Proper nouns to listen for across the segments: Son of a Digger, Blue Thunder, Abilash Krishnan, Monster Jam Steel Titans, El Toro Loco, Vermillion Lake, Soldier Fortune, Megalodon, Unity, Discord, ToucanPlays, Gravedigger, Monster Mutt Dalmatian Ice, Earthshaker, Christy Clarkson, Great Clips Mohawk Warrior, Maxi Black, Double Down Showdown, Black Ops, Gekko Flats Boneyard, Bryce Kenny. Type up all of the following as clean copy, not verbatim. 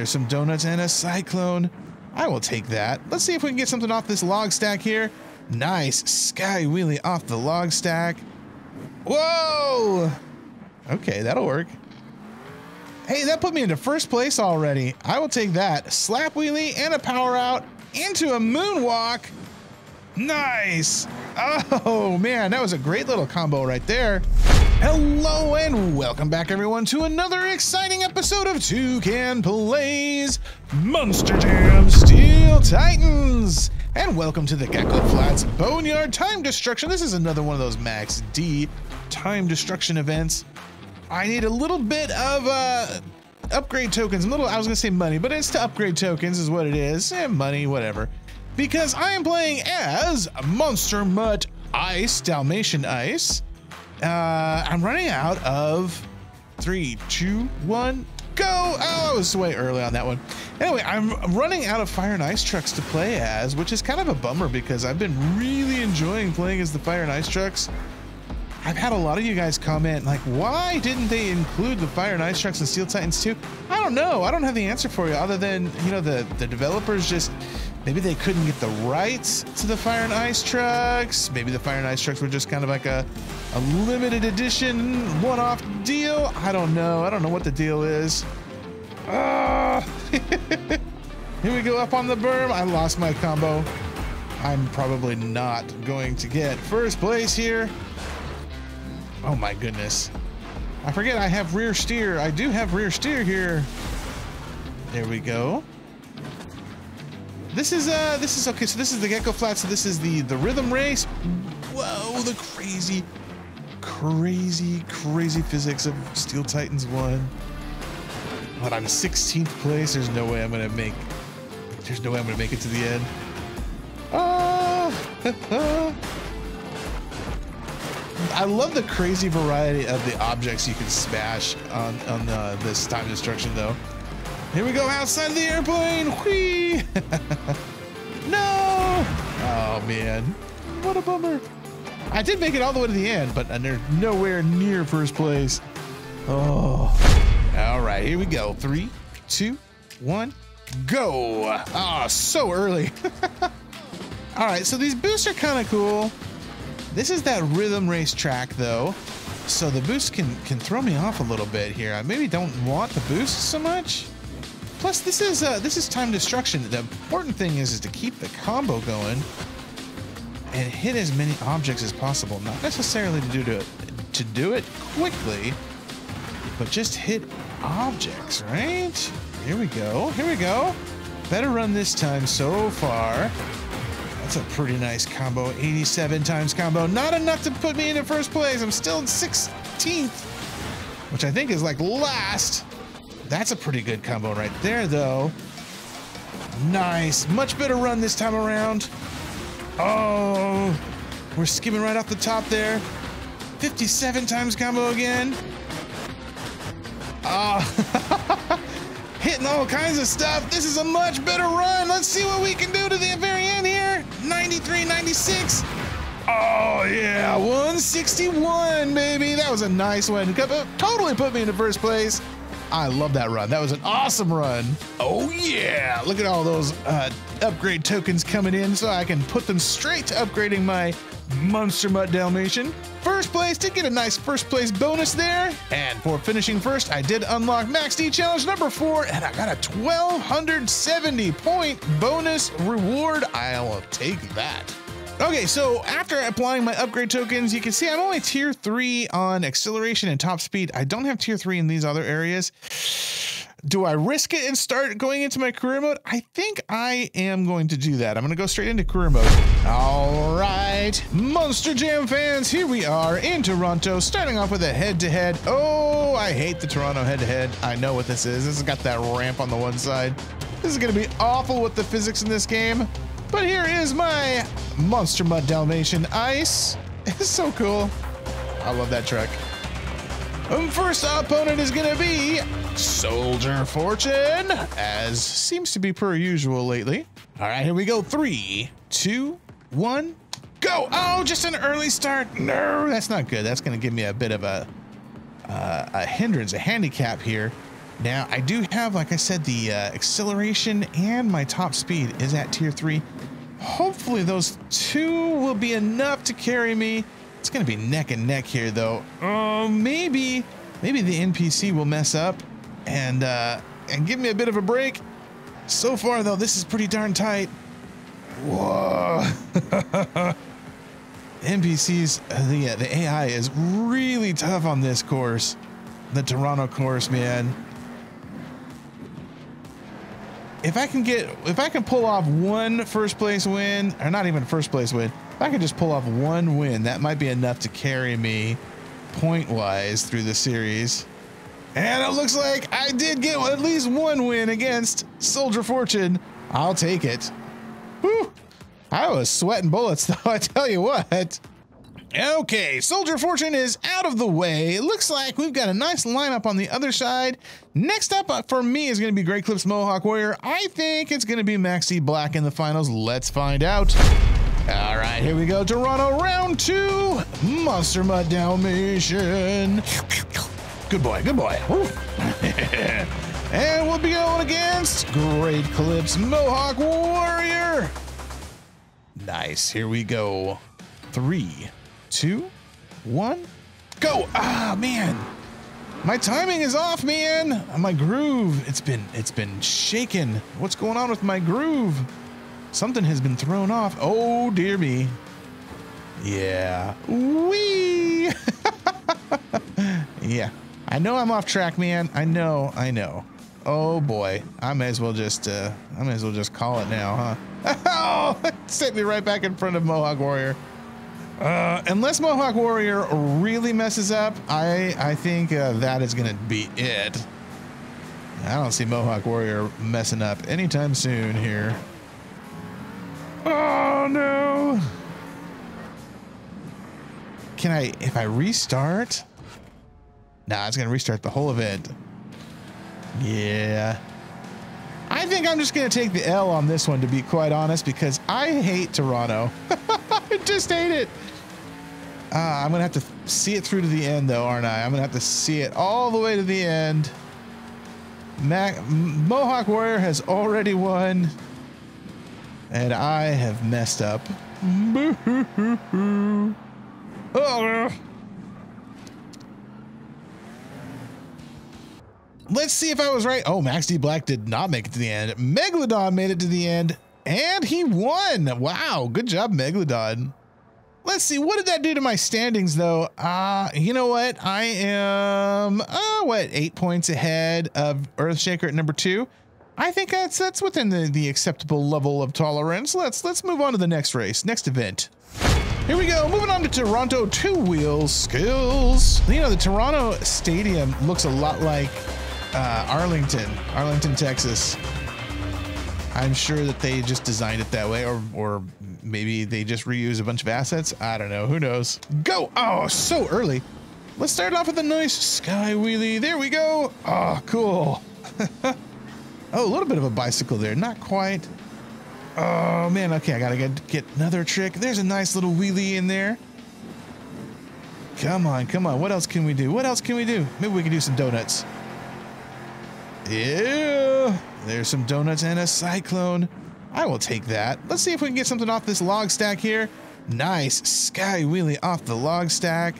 There's some donuts and a cyclone. I will take that. Let's see if we can get something off this log stack here. Nice. Sky Wheelie off the log stack. Whoa! Okay, that'll work. Hey, that put me into first place already. I will take that. Slap wheelie and a power out into a moonwalk. Nice. Oh, man, that was a great little combo right there. Hello and welcome back, everyone, to another exciting episode of Toucan Plays Monster Jam Steel Titans. And welcome to the Gekko Flats Boneyard Time Destruction. This is another one of those Max D Time Destruction events. I need a little bit of upgrade tokens. I was gonna say money, but it's to upgrade tokens is what it is, and money, whatever. Because I am playing as Monster Mutt Ice, Dalmatian Ice. I'm running out of 3, 2, 1, go. Oh, I was way early on that one. Anyway, I'm running out of Fire and Ice Trucks to play as, which is kind of a bummer because I've been really enjoying playing as the Fire and Ice Trucks. I've had a lot of you guys comment, like, why didn't they include the Fire and Ice Trucks and Steel Titans too? I don't know. I don't have the answer for you, other than, you know, the developers just, maybe they couldn't get the rights to the Fire and Ice Trucks. Maybe the Fire and Ice Trucks were just kind of like a limited edition, one-off deal. I don't know. I don't know what the deal is. Here we go up on the berm. I lost my combo. I'm probably not going to get first place here. Oh my goodness. I forget I have rear steer. I do have rear steer here. There we go. This is okay, so this is the Gekko Flats, so this is the rhythm race. Whoa, the crazy physics of Steel Titans 1. But I'm 16th place. There's no way I'm gonna make it to the end. I love the crazy variety of the objects you can smash on this time destruction, though. Here we go outside the airplane. Whee! No! Oh man, what a bummer! I did make it all the way to the end, but nowhere near first place. Oh. All right, here we go. 3, 2, 1, go! Ah, oh, so early. All right, so these boosts are kind of cool. This is that rhythm race track, though, so the boost can throw me off a little bit here. I maybe don't want the boost so much. Plus, this is time destruction. The important thing is to keep the combo going and hit as many objects as possible. Not necessarily to do it quickly, but just hit objects, right? Here we go. Here we go. Better run this time so far. That's a pretty nice combo. 87 times combo. Not enough to put me into first place. I'm still in 16th, which I think is like last. That's a pretty good combo right there, though. Nice. Much better run this time around. Oh, we're skimming right off the top there. 57 times combo again. Oh, hitting all kinds of stuff. This is a much better run. Let's see what we can do to the very end here. 93, 96. Oh, yeah. 161, baby. That was a nice one. Totally put me into first place. I love that run. That was an awesome run. Oh, yeah. Look at all those upgrade tokens coming in, so I can put them straight to upgrading my Monster Mutt Dalmatian. First place, did get a nice first place bonus there. And for finishing first, I did unlock Max D Challenge number 4, and I got a 1,270 point bonus reward. I'll take that. Okay, so after applying my upgrade tokens, you can see I'm only tier 3 on acceleration and top speed. I don't have tier 3 in these other areas. Do I risk it and start going into my career mode? I think I am going to do that. I'm going to go straight into career mode. All right, Monster Jam fans, here we are in Toronto, starting off with a head-to-head. Oh, I hate the Toronto head-to-head. I know what this is. This has got that ramp on the one side. This is going to be awful with the physics in this game. But here is my Monster Mutt Dalmatian Ice. It's so cool. I love that truck. First opponent is going to be Soldier Fortune, as seems to be per usual lately. All right, here we go. 3, 2, 1, go. Oh, just an early start. No, that's not good. That's going to give me a bit of a handicap here. Now, I do have, like I said, the acceleration, and my top speed is at tier 3. Hopefully those two will be enough to carry me. It's going to be neck and neck here, though. Oh, maybe the NPC will mess up and give me a bit of a break. So far, though, this is pretty darn tight. Whoa. NPCs, the AI is really tough on this course. The Toronto course, man. If I can pull off one first place win, or not even first place win, if I can just pull off one win, that might be enough to carry me point-wise through the series. And it looks like I did get at least one win against Soldier Fortune. I'll take it. Whew. I was sweating bullets, though, I tell you what. Okay, Soldier Fortune is out of the way. It looks like we've got a nice lineup on the other side. Next up for me is going to be Great Clips Mohawk Warrior. I think it's going to be Maxi Black in the finals. Let's find out. All right, here we go. Toronto round 2. Monster Mutt Dalmatian. Good boy, good boy. And we'll be going against Great Clips Mohawk Warrior. Nice, here we go. 3, 2, 1, go. Ah, man, my timing is off, man. My groove, it's been shaken. What's going on with my groove? Something has been thrown off. Oh dear me. Yeah. Wee. Yeah, I know I'm off track, man. I know. Oh boy, I may as well just call it now, huh? Oh, set me right back in front of Mohawk Warrior. Unless Mohawk Warrior really messes up, I think that is gonna be it. I don't see Mohawk Warrior messing up anytime soon here. Oh no! Can I? If I restart? Nah, it's gonna restart the whole event. Yeah. I think I'm just gonna take the L on this one, to be quite honest, because I hate Toronto. I just hate it. I'm gonna have to see it through to the end, though, aren't I? I'm gonna have to see it all the way to the end. Mohawk Warrior has already won, and I have messed up. Oh. Let's see if I was right. Oh, Maxi Black did not make it to the end. Megalodon made it to the end, and he won. Wow, good job, Megalodon. Let's see, what did that do to my standings, though? You know what? I am, 8 points ahead of Earthshaker at number 2. I think that's within the acceptable level of tolerance. Let's move on to the next race, next event. Here we go, moving on to Toronto Two Wheels Skills. You know, the Toronto Stadium looks a lot like Arlington, Texas. I'm sure that they just designed it that way, or maybe they just reuse a bunch of assets. I don't know. Who knows? Go! Oh, so early. Let's start off with a nice sky wheelie. There we go. Oh, cool. Oh, a little bit of a bicycle there. Not quite. Oh, man. Okay, I gotta get another trick. There's a nice little wheelie in there. Come on, come on. What else can we do? What else can we do? Maybe we can do some donuts. Yeah, there's some donuts and a cyclone. I will take that. Let's see if we can get something off this log stack here. Nice sky wheelie off the log stack.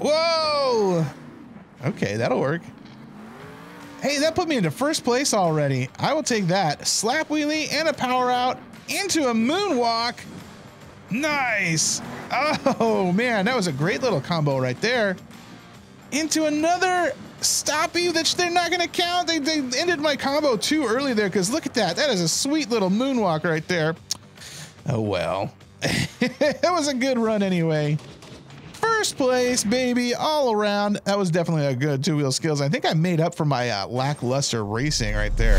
Whoa. Okay, that'll work. Hey, that put me into first place already. I will take that. Slap wheelie and a power out into a moonwalk. Nice. Oh man, that was a great little combo right there. Into another stoppy that they're not going to count. They ended my combo too early there, because look at that. That is a sweet little moonwalk right there. Oh, well. It was a good run anyway. First place, baby, all around. That was definitely a good two-wheel skills. I think I made up for my lackluster racing right there.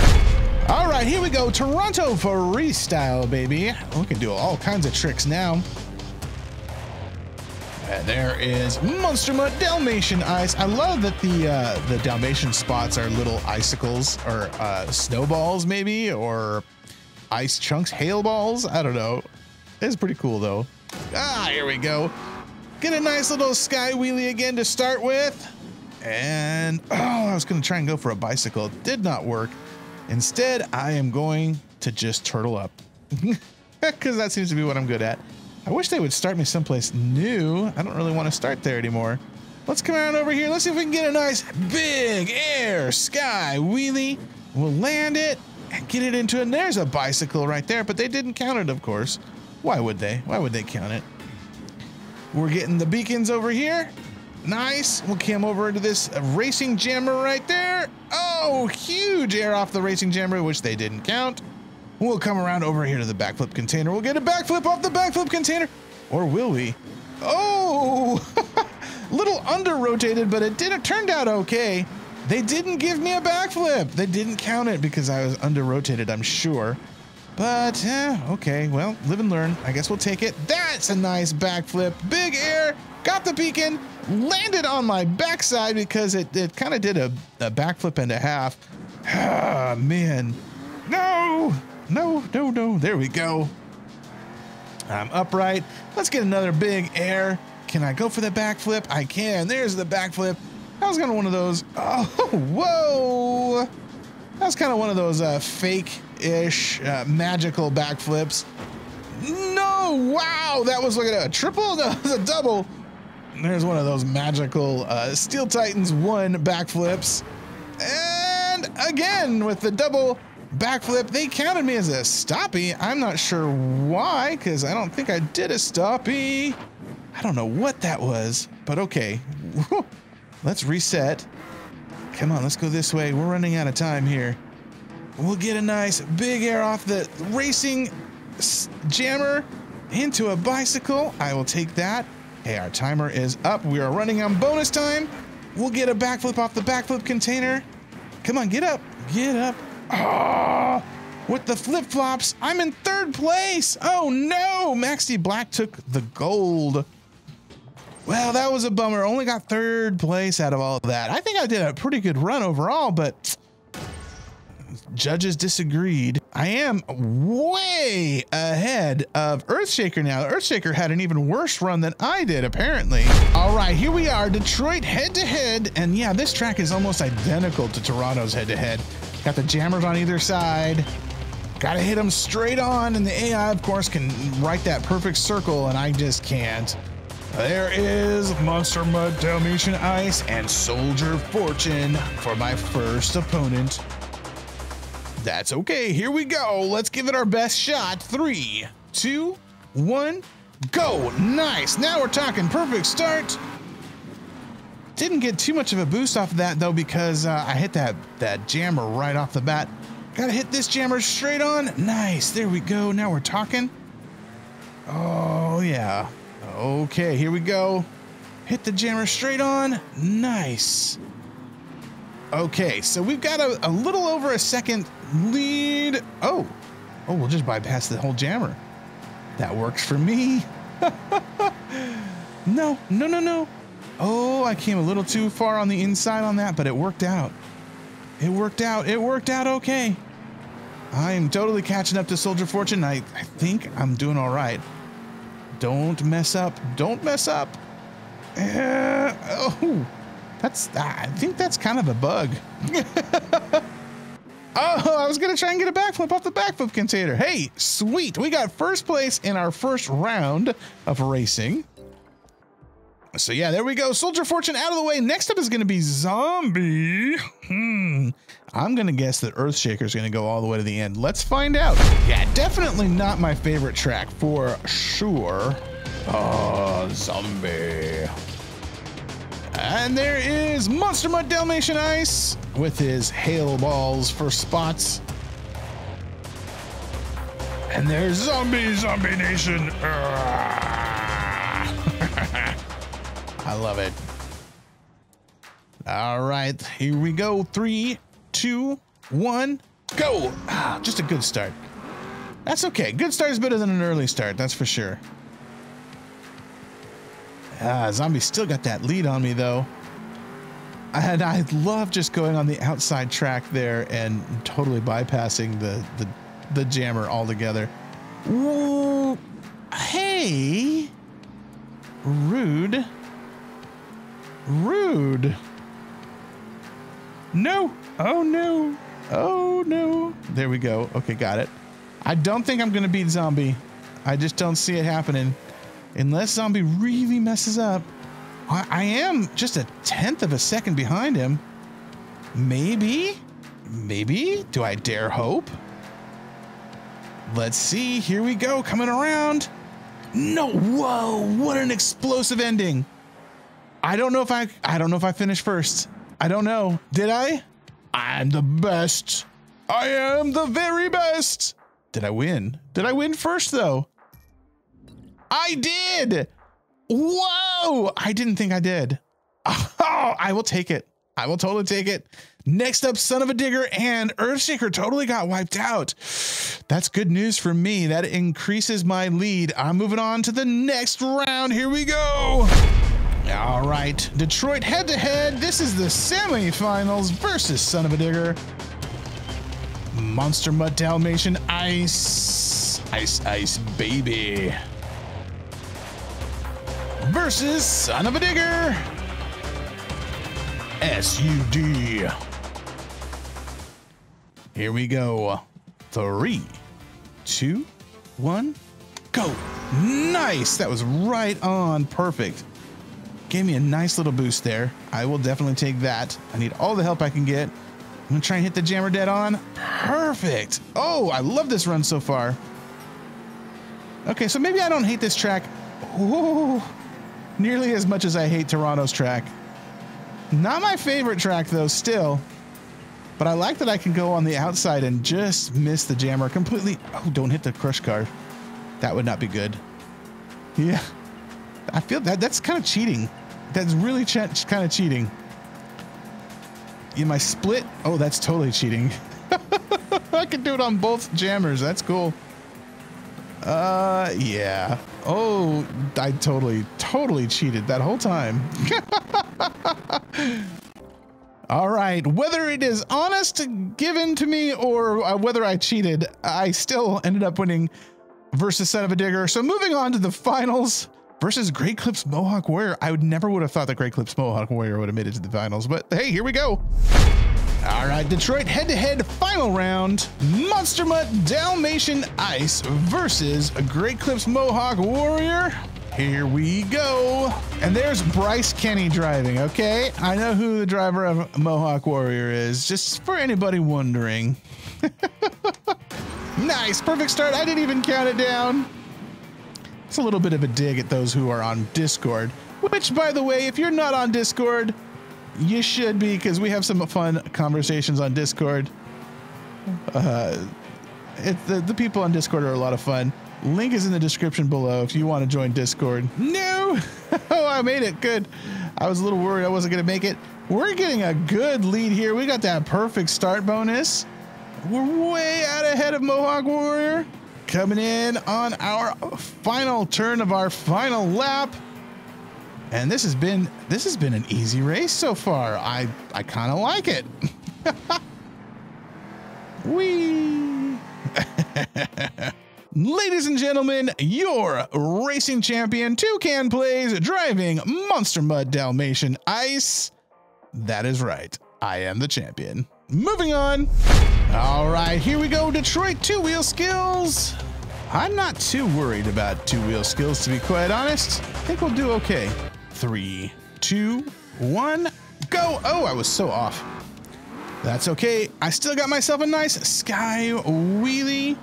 All right, here we go. Toronto freestyle, baby. We can do all kinds of tricks now. And there is Monster Mutt Dalmatian Ice. I love that the Dalmatian spots are little icicles, or snowballs maybe, or ice chunks, hail balls. I don't know. It's pretty cool though. Ah, here we go. Get a nice little sky wheelie again to start with. And oh, I was going to try and go for a bicycle. It did not work. Instead, I am going to just turtle up because that seems to be what I'm good at. I wish they would start me someplace new. I don't really want to start there anymore. Let's come around over here. Let's see if we can get a nice big air sky wheelie. We'll land it and get it into it. And there's a bicycle right there, but they didn't count it, of course. Why would they? Why would they count it? We're getting the beacons over here. Nice. We'll come over into this racing jammer right there. Oh, huge air off the racing jammer, which they didn't count. We'll come around over here to the backflip container. We'll get a backflip off the backflip container. Or will we? Oh, little under-rotated, but it turned out okay. They didn't give me a backflip. They didn't count it because I was under-rotated, I'm sure. But, okay, well, live and learn. I guess we'll take it. That's a nice backflip. Big air. Got the beacon. Landed on my backside because it kind of did a backflip and a half. Ah, man. No, no, no, no. There we go. I'm upright. Let's get another big air. Can I go for the backflip? I can. There's the backflip. That was kind of one of those. Oh, whoa. That was kind of one of those fake-ish magical backflips. No, wow. That was like a triple. No, that was a double. There's one of those magical Steel Titans 1 backflips. And again, with the double backflip, they counted me as a stoppie. I'm not sure why, because I don't think I did a stoppie. I don't know what that was, but okay. Let's reset. Come on, let's go this way. We're running out of time here. We'll get a nice big air off the racing jammer into a bicycle. I will take that. Hey, our timer is up. We are running on bonus time. We'll get a backflip off the backflip container. Come on, get up. Get up. Oh, with the flip-flops, I'm in third place. Oh, no. Maxi Black took the gold. Well, that was a bummer. Only got third place out of all of that. I think I did a pretty good run overall, but judges disagreed. I am way ahead of Earthshaker now. Earthshaker had an even worse run than I did, apparently. All right, here we are, Detroit head-to-head. And yeah, this track is almost identical to Toronto's head-to-head. Got the jammers on either side. Gotta hit them straight on, and the AI, of course, can write that perfect circle, and I just can't. There is Monster Mutt Dalmatian Ice and Soldier Fortune for my first opponent. That's okay, here we go. Let's give it our best shot. 3, 2, 1, go. Nice, now we're talking perfect start. Didn't get too much of a boost off of that though, because I hit that jammer right off the bat. Gotta hit this jammer straight on. Nice, there we go, now we're talking. Oh yeah, okay, here we go. Hit the jammer straight on, nice. Okay, so we've got a little over a second lead. Oh, we'll just bypass the whole jammer. That works for me. No, no, no, no. Oh, I came a little too far on the inside on that, but it worked out. It worked out. It worked out okay. I'm totally catching up to Soldier Fortune. I think I'm doing all right. Don't mess up. Don't mess up. I think that's kind of a bug. Oh, I was going to try and get a backflip off the backflip container. Hey, sweet. We got first place in our first round of racing. So yeah, there we go. Soldier Fortune out of the way. Next up is going to be Zombie. I'm going to guess that Earthshaker is going to go all the way to the end. Let's find out. Yeah, definitely not my favorite track for sure. Oh, Zombie. And there is Monster Mutt Dalmatian Ice with his hail balls for spots. And there's Zombie Nation. I love it. All right, here we go. 3, 2, 1, go. Ah, just a good start. That's okay. Good start is better than an early start. That's for sure. Ah, Zombie still got that lead on me though. And I love just going on the outside track there and totally bypassing the jammer altogether. Whoa. Hey, rude. No. Oh, no. Oh, no. There we go. Okay, got it. I don't think I'm going to beat Zombie. I just don't see it happening. Unless Zombie really messes up. I am just a 1/10 of a second behind him. Maybe? Maybe? Do I dare hope? Let's see. Here we go. Coming around. No. Whoa. What an explosive ending. I don't know if I finished first. I don't know. Did I? I'm the best. I am the very best. Did I win? Did I win first though? I did. Whoa. I didn't think I did. Oh, I will take it. I will totally take it. Next up, Son of a Digger and Earthshaker totally got wiped out. That's good news for me. That increases my lead. I'm moving on to the next round. Here we go. All right, Detroit head to head. This is the semifinals versus Son of a Digger. Monster Mutt Dalmatian Ice. Ice, ice, baby. Versus Son of a Digger. SUD. Here we go. 3, 2, 1, go. Nice. That was right on. Perfect. Gave me a nice little boost there. I will definitely take that. I need all the help I can get. I'm going to try and hit the jammer dead on. Perfect. Oh, I love this run so far. Okay, so maybe I don't hate this track. Ooh, nearly as much as I hate Toronto's track. Not my favorite track though, still. But I like that I can go on the outside and just miss the jammer completely. Oh, don't hit the crush car. That would not be good. Yeah, I feel that's kind of cheating. That's really kind of cheating. In my split. Oh, that's totally cheating. I can do it on both jammers. That's cool. Yeah. Oh, I totally cheated that whole time. All right. Whether it is honest given to me or whether I cheated, I still ended up winning versus Son of a Digger. So moving on to the finals versus Great Clips Mohawk Warrior. I would never have thought that Great Clips Mohawk Warrior would have made it to the finals, but hey, here we go. All right, Detroit head-to-head final round, Monster Mutt Dalmatian Ice versus Great Clips Mohawk Warrior. Here we go. And there's Bryce Kenny driving, okay? I know who the driver of Mohawk Warrior is, just for anybody wondering. Nice, perfect start. I didn't even count it down. It's a little bit of a dig at those who are on Discord, which, by the way, if you're not on Discord, you should be, because we have some fun conversations on Discord. The people on Discord are a lot of fun. Link is in the description below if you want to join Discord. No! Oh, I made it. Good. I was a little worried I wasn't going to make it. We're getting a good lead here. We got that perfect start bonus. We're way out ahead of Mohawk Warrior. Coming in on our final turn of our final lap. And this has been an easy race so far. I kind of like it. Whee! Ladies and gentlemen, your racing champion, Toucan Plays, driving Monster Mutt Dalmatian Ice. That is right. I am the champion. Moving on. All right, here we go. Detroit two-wheel skills. I'm not too worried about two-wheel skills, to be quite honest. I think we'll do okay. 3, 2, 1, go. Oh, I was so off. That's okay. I still got myself a nice sky wheelie.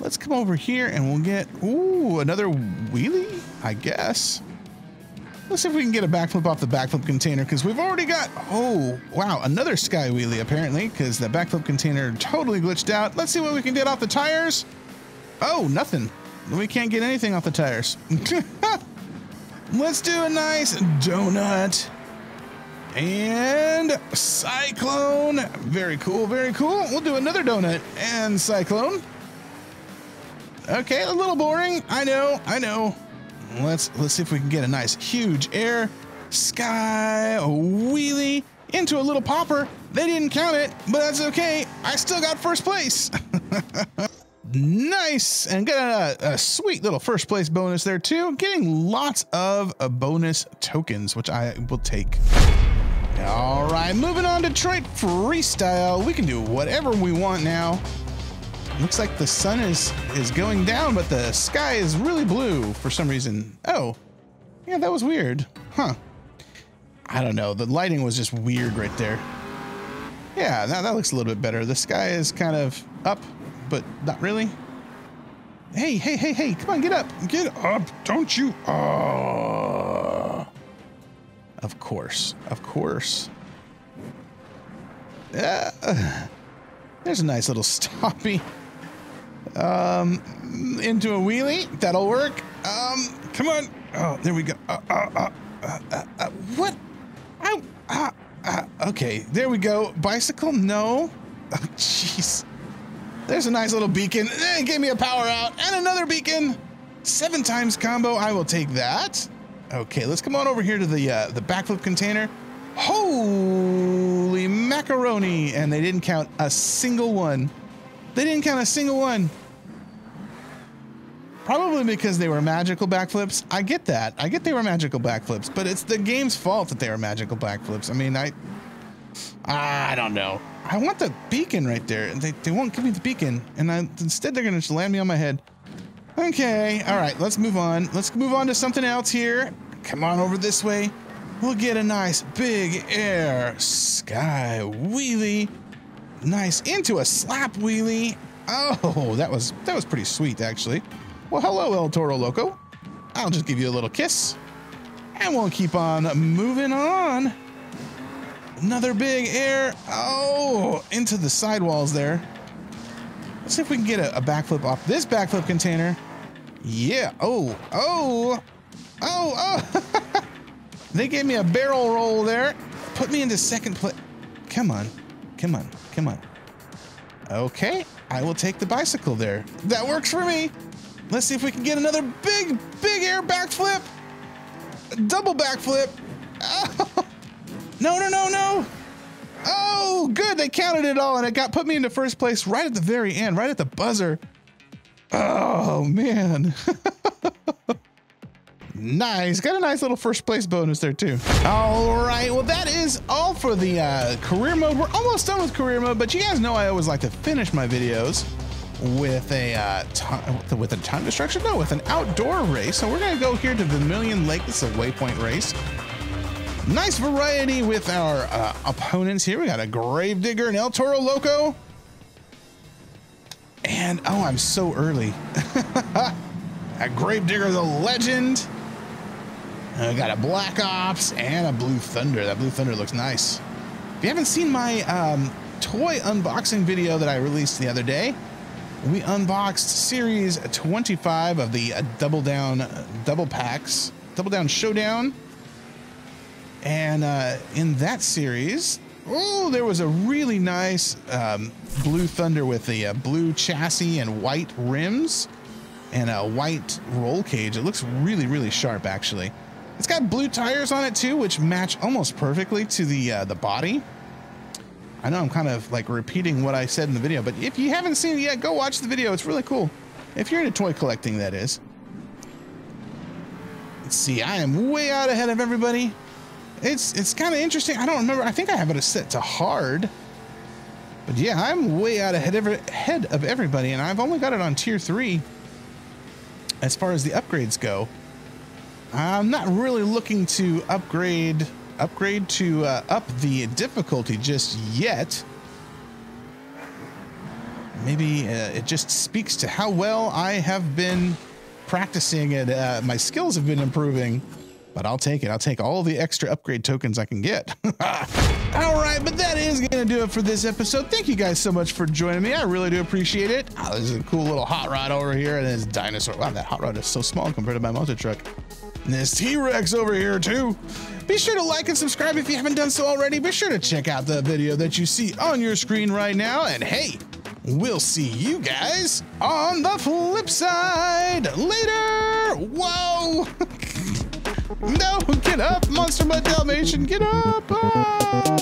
Let's come over here and we'll get, ooh, another wheelie, I guess. Let's see if we can get a backflip off the backflip container, because we've already got, oh, wow, another sky wheelie apparently, because the backflip container totally glitched out. Let's see what we can get off the tires. Oh, nothing. We can't get anything off the tires. Let's do a nice donut and cyclone. Very cool, very cool. We'll do another donut and cyclone. Okay, a little boring. I know, I know. Let's see if we can get a nice huge air sky wheelie into a little popper. They didn't count it, but that's okay. I still got first place. Nice, and got a sweet little first place bonus there too. Getting lots of bonus tokens, which I will take. All right, moving on to Detroit Freestyle. We can do whatever we want now. Looks like the sun is going down, but the sky is really blue for some reason. Oh, yeah, that was weird. Huh. I don't know. The lighting was just weird right there. Yeah, now that looks a little bit better. The sky is kind of up, but not really. Hey, hey, hey, hey, come on, get up. Get up, don't you? Oh. Of course, of course. There's a nice little stoppy. Into a wheelie, that'll work. Come on. Oh, there we go. What? Ow. Okay, there we go. Bicycle? No. Oh, jeez. There's a nice little beacon. Give me a power out and another beacon. 7 times combo. I will take that. Okay, let's come on over here to the backflip container. Holy macaroni! And they didn't count a single one. They didn't count a single one. Probably because they were magical backflips. I get that. I get they were magical backflips, but it's the game's fault that they were magical backflips. I mean, I don't know. I want the beacon right there, and they won't give me the beacon, and instead they're gonna just land me on my head. Okay, all right, let's move on. Let's move on to something else here. Come on over this way. We'll get a nice big air sky wheelie. Nice into a slap wheelie. Oh, that was pretty sweet actually. Well, hello, El Toro Loco. I'll just give you a little kiss, and we'll keep on moving on. Another big air. Oh, into the sidewalls there. Let's see if we can get a backflip off this backflip container. Yeah. Oh, oh, oh, oh. They gave me a barrel roll there. Put me into second place. Come on. Come on. Come on. Okay. I will take the bicycle there. That works for me. Let's see if we can get another big air backflip. Double backflip. Oh. No, no, no, no. Oh, good. They counted it all, and it got put me into first place right at the very end, right at the buzzer. Oh, man. Nice. Got a nice little first place bonus there, too. All right. Well, that is all for the career mode. We're almost done with career mode, but you guys know I always like to finish my videos with a time destruction? No, with an outdoor race. So we're going to go here to Vermillion Lake. This is a waypoint race. Nice variety with our opponents here. We got a Gravedigger and El Toro Loco. And, oh, I'm so early. A Gravedigger, the legend. And we got a Black Ops and a Blue Thunder. That Blue Thunder looks nice. If you haven't seen my toy unboxing video that I released the other day, we unboxed series 25 of the Double Down Showdown. And in that series, oh, there was a really nice Blue Thunder with the blue chassis and white rims and a white roll cage. It looks really, really sharp, actually. It's got blue tires on it, too, which match almost perfectly to the body. I know I'm kind of like repeating what I said in the video, but if you haven't seen it yet, go watch the video. It's really cool. If you're into toy collecting, that is. Let's see, I am way out ahead of everybody. It's kind of interesting. I don't remember. I think I have it set to hard. But yeah, I'm way out ahead of everybody, and I've only got it on tier 3 as far as the upgrades go. I'm not really looking to up the difficulty just yet. Maybe it just speaks to how well I have been practicing it. My skills have been improving. But I'll take it. I'll take all the extra upgrade tokens I can get. All right, but that is going to do it for this episode. Thank you guys so much for joining me. I really do appreciate it. Oh, this is a cool little hot rod over here, and this dinosaur. Wow, that hot rod is so small compared to my monster truck. And this T-Rex over here, too. Be sure to like and subscribe if you haven't done so already. Be sure to check out the video that you see on your screen right now. And hey, we'll see you guys on the flip side later. Whoa. No, get up, Monster Mutt Dalmatian, get up!